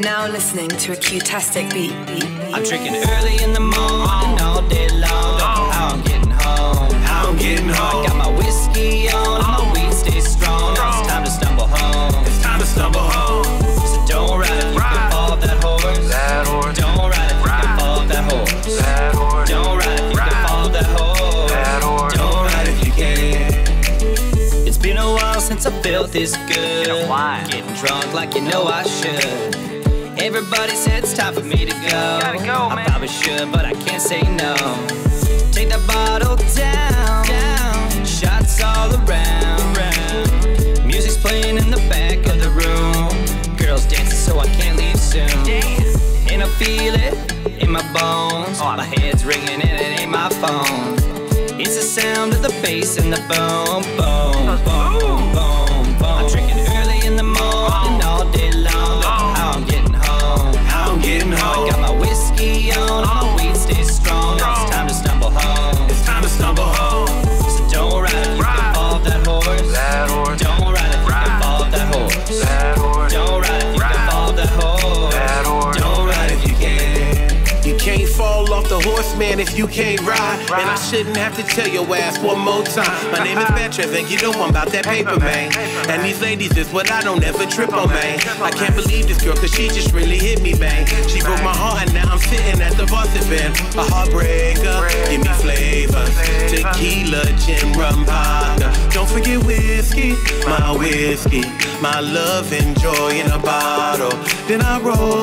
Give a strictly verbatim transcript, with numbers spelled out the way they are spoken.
now listening to a Q-tastic beat. I'm drinking early in the morning all day long. I'm getting home. I'm getting home. I got my whiskey on, and my weed stays strong. It's time to stumble home. It's time to stumble home. So don't ride if you can fall off that horse. Don't ride if you can fall off that horse. Don't ride if you can fall off that horse. Don't ride if you can. It's been a while since I felt this good. Getting drunk like you know I should. Everybody said it's time for me to go. Gotta go, man. I probably should, but I can't say no. Take that bottle down, down. Shots all around, round. Music's playing in the back of the room. Girls dancing, so I can't leave soon. Damn. And I feel it in my bones. Oh, my head's ringing and it ain't my phone. It's the sound of the bass and the boom, boom, boom, boom, boom. I'm drinking early in the morning all day long. How I'm getting home. How I'm getting home. I got my whiskey on, my weed stays strong. It's time to stumble home. It's time to stumble home. So don't ride if you can fall off that horse. Don't ride if you can fall off that horse. Don't ride if you can fall off that horse. Don't ride if you can. You can't fall off the horse, man, if you can't ride. And I shouldn't have to tell your ass one more time. My name is Patrick, and you know I'm about that paper, man. And these ladies is what I don't ever trip on, man. I can't believe this girl, cause she just really hit me, man. She broke my heart, and now I'm sitting at the varsity bin. A heartbreaker, give me flavor. Tequila, gin, rum, vodka. Don't forget whiskey, my whiskey. My love and joy in a bottle. Then I roll